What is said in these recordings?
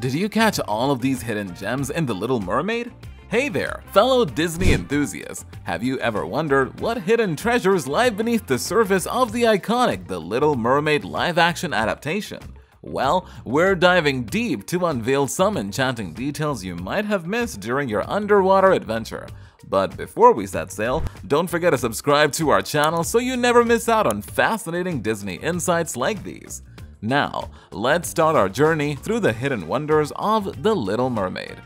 Did you catch all of these hidden gems in The Little Mermaid? Hey there, fellow Disney enthusiasts! Have you ever wondered what hidden treasures lie beneath the surface of the iconic The Little Mermaid live-action adaptation? Well, we're diving deep to unveil some enchanting details you might have missed during your underwater adventure. But before we set sail, don't forget to subscribe to our channel so you never miss out on fascinating Disney insights like these. Now, let's start our journey through the hidden wonders of The Little Mermaid.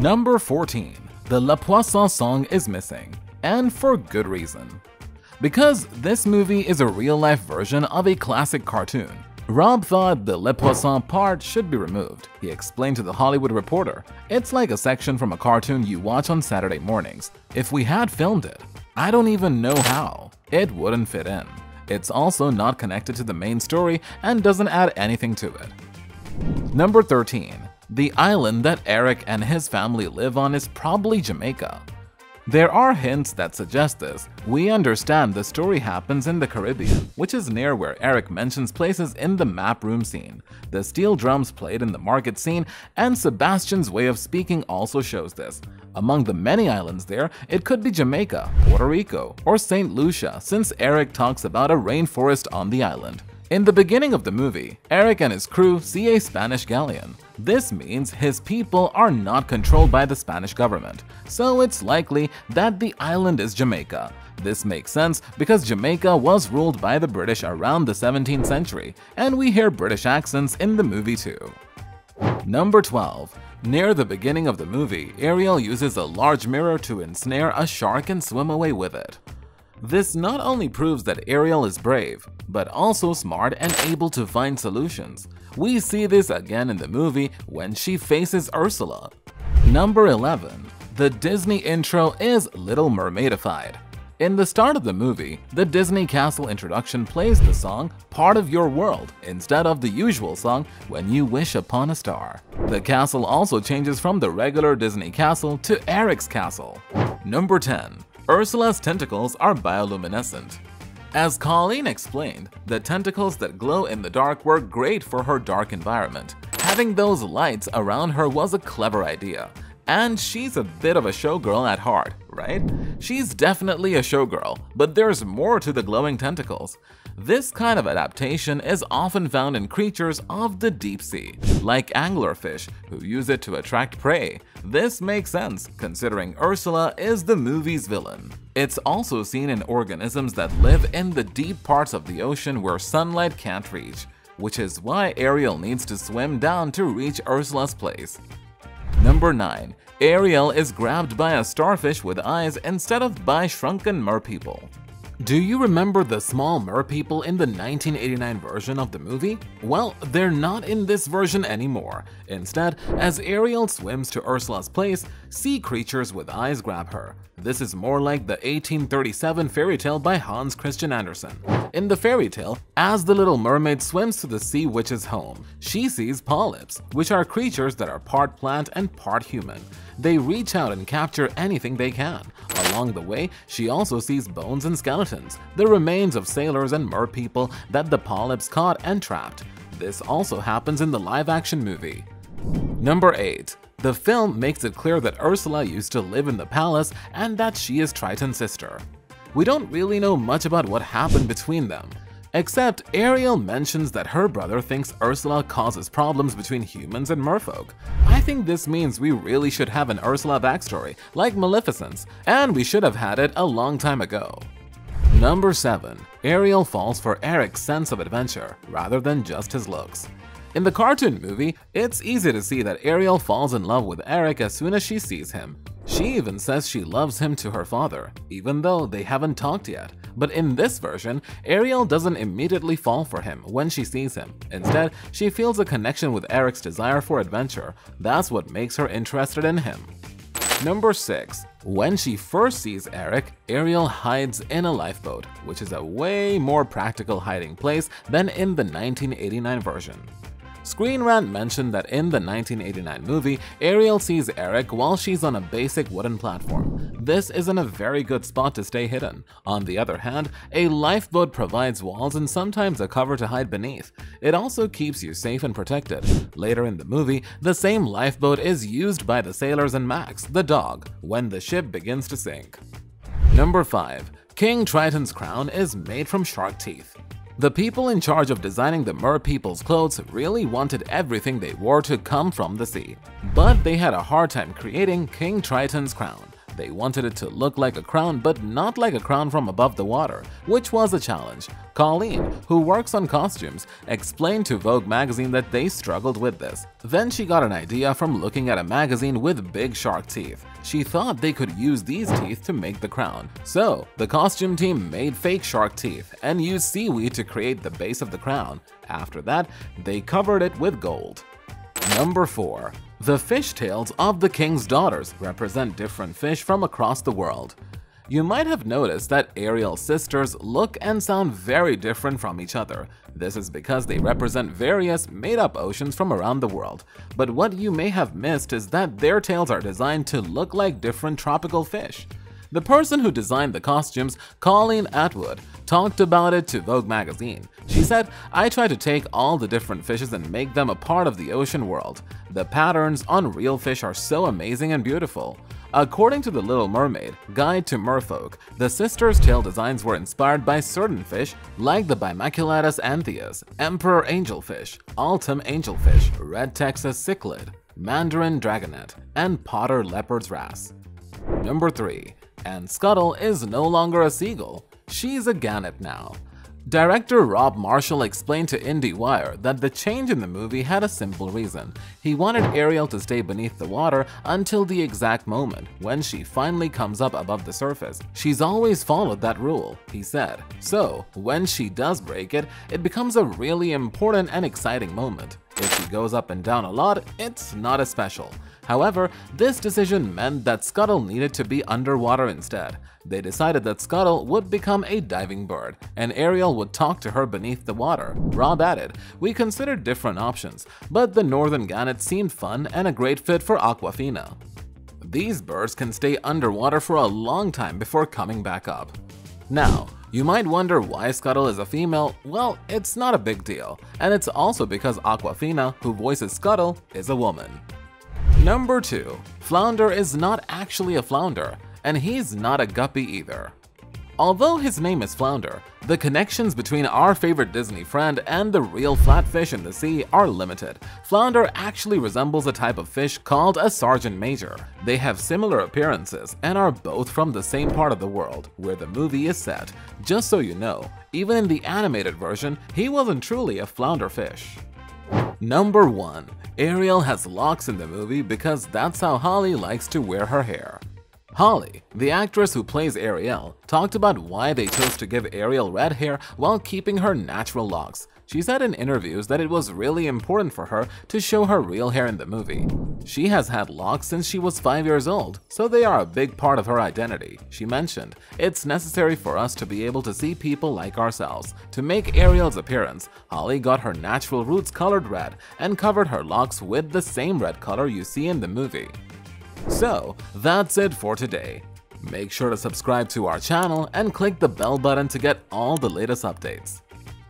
Number 14. The Le Poisson song is missing, and for good reason. Because this movie is a real-life version of a classic cartoon, Rob thought the Le Poisson part should be removed. He explained to The Hollywood Reporter, "It's like a section from a cartoon you watch on Saturday mornings. If we had filmed it, I don't even know how. It wouldn't fit in. It's also not connected to the main story and doesn't add anything to it." Number 13. The island that Eric and his family live on is probably Jamaica. There are hints that suggest this. We understand the story happens in the Caribbean, which is near where Eric mentions places in the map room scene. The steel drums played in the market scene and Sebastian's way of speaking also shows this. Among the many islands there, it could be Jamaica, Puerto Rico, or St. Lucia, since Eric talks about a rainforest on the island. In the beginning of the movie, Eric and his crew see a Spanish galleon. This means his people are not controlled by the Spanish government, so it's likely that the island is Jamaica. This makes sense because Jamaica was ruled by the British around the 17th century, and we hear British accents in the movie too. Number 12. Near the beginning of the movie, Ariel uses a large mirror to ensnare a shark and swim away with it. This not only proves that Ariel is brave, but also smart and able to find solutions. We see this again in the movie when she faces Ursula. Number 11. The Disney intro is Little Mermaidified. In the start of the movie, the Disney Castle introduction plays the song Part of Your World instead of the usual song When You Wish Upon a Star. The castle also changes from the regular Disney Castle to Eric's Castle. Number 10. Ursula's tentacles are bioluminescent. As Colleen explained, the tentacles that glow in the dark were great for her dark environment. Having those lights around her was a clever idea. And she's a bit of a showgirl at heart, right? She's definitely a showgirl, but there's more to the glowing tentacles. This kind of adaptation is often found in creatures of the deep sea, like anglerfish, who use it to attract prey. This makes sense, considering Ursula is the movie's villain. It's also seen in organisms that live in the deep parts of the ocean where sunlight can't reach, which is why Ariel needs to swim down to reach Ursula's place. Number 9. Ariel is grabbed by a starfish with eyes instead of by shrunken merpeople. Do you remember the small merpeople in the 1989 version of the movie? Well, they're not in this version anymore. Instead, as Ariel swims to Ursula's place, sea creatures with eyes grab her. This is more like the 1837 fairy tale by Hans Christian Andersen. In the fairy tale, as the Little Mermaid swims to the sea witch's home, she sees polyps, which are creatures that are part plant and part human. They reach out and capture anything they can. Along the way, she also sees bones and skeletons, the remains of sailors and merpeople that the polyps caught and trapped. This also happens in the live-action movie. Number 8. The film makes it clear that Ursula used to live in the palace and that she is Triton's sister. We don't really know much about what happened between them, except Ariel mentions that her brother thinks Ursula causes problems between humans and merfolk. I think this means we really should have an Ursula backstory, like Maleficent's, and we should have had it a long time ago. Number 7. Ariel falls for Eric's sense of adventure, rather than just his looks. In the cartoon movie, it's easy to see that Ariel falls in love with Eric as soon as she sees him. She even says she loves him to her father, even though they haven't talked yet. But in this version, Ariel doesn't immediately fall for him when she sees him. Instead, she feels a connection with Eric's desire for adventure. That's what makes her interested in him. Number 6. When she first sees Eric, Ariel hides in a lifeboat, which is a way more practical hiding place than in the 1989 version. Screen Rant mentioned that in the 1989 movie, Ariel sees Eric while she's on a basic wooden platform. This isn't a very good spot to stay hidden. On the other hand, a lifeboat provides walls and sometimes a cover to hide beneath. It also keeps you safe and protected. Later in the movie, the same lifeboat is used by the sailors and Max, the dog, when the ship begins to sink. Number 5. King Triton's crown is made from shark teeth. The people in charge of designing the mer people's clothes really wanted everything they wore to come from the sea. But they had a hard time creating King Triton's crown. They wanted it to look like a crown, but not like a crown from above the water, which was a challenge. Colleen, who works on costumes, explained to Vogue magazine that they struggled with this. Then she got an idea from looking at a magazine with big shark teeth. She thought they could use these teeth to make the crown. So, the costume team made fake shark teeth and used seaweed to create the base of the crown. After that, they covered it with gold. Number 4. The fish tails of the king's daughters represent different fish from across the world. You might have noticed that Ariel's sisters look and sound very different from each other. This is because they represent various made-up oceans from around the world. But what you may have missed is that their tails are designed to look like different tropical fish. The person who designed the costumes, Colleen Atwood, talked about it to Vogue magazine. She said, "I tried to take all the different fishes and make them a part of the ocean world. The patterns on real fish are so amazing and beautiful." According to The Little Mermaid, Guide to Merfolk, the sisters' tail designs were inspired by certain fish like the Bimaculatus antheus, Emperor angelfish, Altum angelfish, Red Texas cichlid, Mandarin dragonet, and Potter leopard's wrasse. Number 3. And Scuttle is no longer a seagull. She's a gannet now. Director Rob Marshall explained to IndieWire that the change in the movie had a simple reason. He wanted Ariel to stay beneath the water until the exact moment when she finally comes up above the surface. She's always followed that rule, he said. So, when she does break it, it becomes a really important and exciting moment. If she goes up and down a lot, it's not as special. However, this decision meant that Scuttle needed to be underwater instead. They decided that Scuttle would become a diving bird, and Ariel would talk to her beneath the water. Rob added, "We considered different options, but the Northern Gannet seemed fun and a great fit for Awkwafina." These birds can stay underwater for a long time before coming back up. Now, you might wonder why Scuttle is a female. Well, it's not a big deal, and it's also because Awkwafina, who voices Scuttle, is a woman. Number 2. Flounder is not actually a flounder, and he's not a guppy either. Although his name is Flounder, the connections between our favorite Disney friend and the real flatfish in the sea are limited. Flounder actually resembles a type of fish called a sergeant major. They have similar appearances and are both from the same part of the world where the movie is set. Just so you know, even in the animated version, he wasn't truly a flounder fish. Number 1. Ariel has locks in the movie because that's how Halle likes to wear her hair. Halle, the actress who plays Ariel, talked about why they chose to give Ariel red hair while keeping her natural locks. She said in interviews that it was really important for her to show her real hair in the movie. She has had locks since she was 5 years old, so they are a big part of her identity. She mentioned, "It's necessary for us to be able to see people like ourselves." To make Ariel's appearance, Halle got her natural roots colored red and covered her locks with the same red color you see in the movie. So, that's it for today. Make sure to subscribe to our channel and click the bell button to get all the latest updates.